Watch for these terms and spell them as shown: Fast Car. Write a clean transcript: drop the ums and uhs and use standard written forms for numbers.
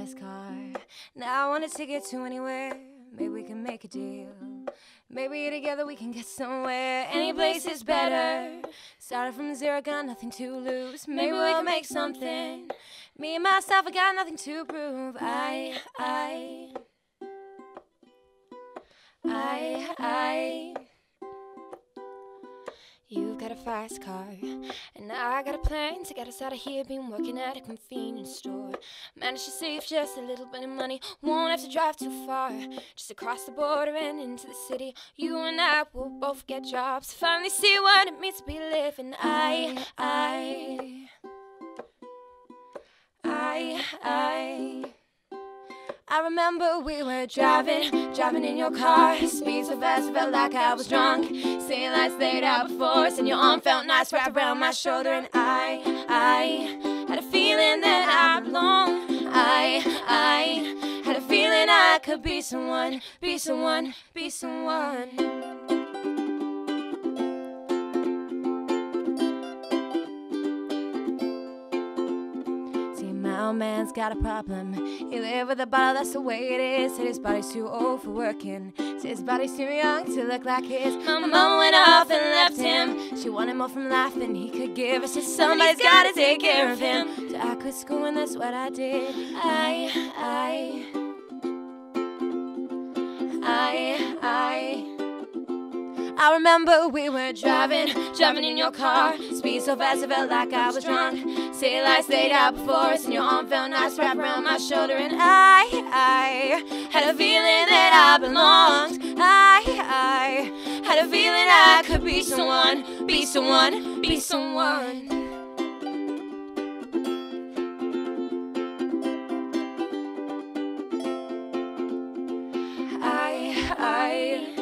fast car. Now I want a ticket to anywhere. Maybe we can make a deal. Maybe together we can get somewhere. Any place is better. Started from zero, got nothing to lose. Maybe we can make something. Me and myself, I got nothing to prove. I You've got a fast car, and I got a plan to get us out of here. Been working at a convenience store, managed to save just a little bit of money. Won't have to drive too far, just across the border and into the city. You and I will both get jobs, finally see what it means to be living. I remember we were driving in your car. Speed so fast, I felt like I was drunk. Seeing lights laid out before us, and your arm felt nice wrapped around my shoulder. And I had a feeling that I belong. I had a feeling I could be someone, be someone, be someone. Man's got a problem. He live with a bottle, that's the way it is. Said his body's too old for working. Said his body's too young to look like his. My mom went off and left him. She wanted more from life than he could give. I said somebody's gotta take care of him. So I quit school and that's what I did. I remember we were driving in your car. Speed so fast, I felt like I was drunk. City lights laid out before us, and your arm felt nice wrapped around my shoulder. And I had a feeling that I belonged. I had a feeling I could be someone, be someone, be someone. I